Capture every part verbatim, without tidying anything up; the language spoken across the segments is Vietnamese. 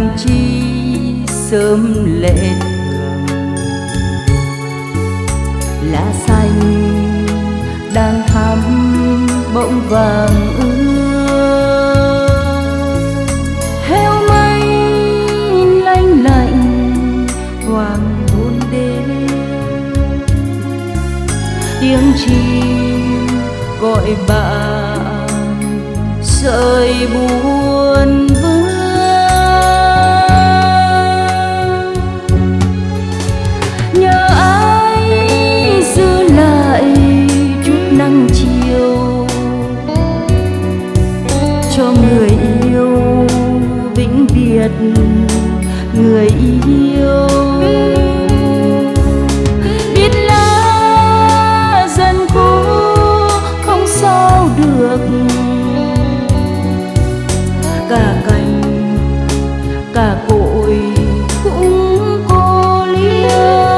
làm chi sớm lên đường. Lá xanh đang thắm bỗng vàng ươm, heo mây lanh lạnh hoàng hôn đêm. Tiếng chim gọi bạn sợi buồn vương. Người yêu biết lá dần cũ không sao được, cả cành cả cội cũng cô liêu.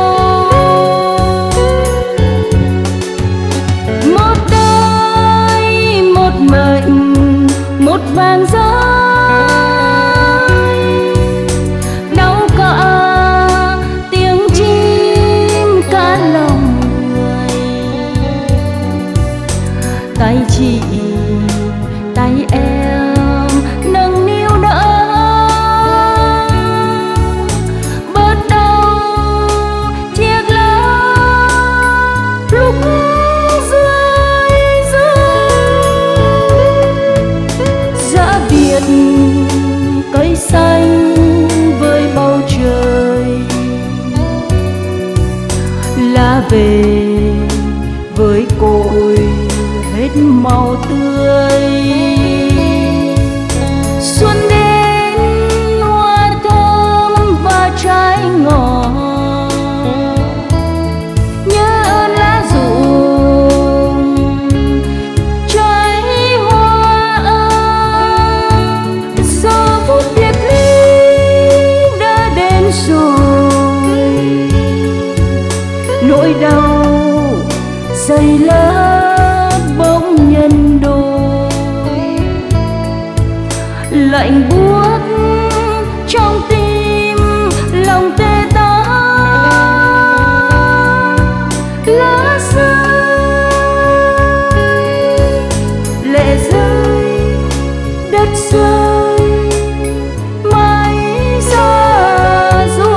Một đời một mệnh một vàng gió. Tay chị, tay em nâng niu đỡ, bớt đau chiếc lá lúc rơi rơi. Giã biệt cây xanh với bầu trời, lá về với cội hết màu tươi. Xuân đến hoa thơm và trái ngọt, nhớ lá rụng trái hoa ấm. Giờ phút biệt ly đã đến rồi, nỗi đau dày lớn nhân đôi lạnh buốt trong tim lòng tê tái. Lá rơi lệ rơi đất rơi mãi ra rồi.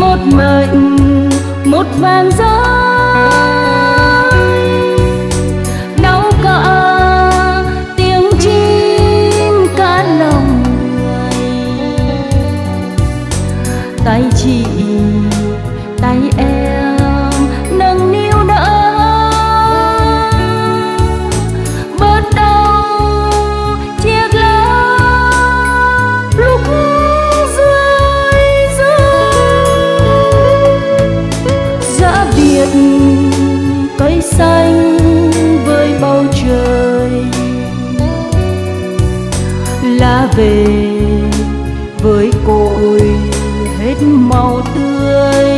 Một mệnh một vàng rơi, đau cả tiếng chim cả lòng người. Tay chị, tay em nâng niu đỡ, bớt đau chiếc lá lúc cây xanh với bầu trời, lá về với cội hết màu tươi.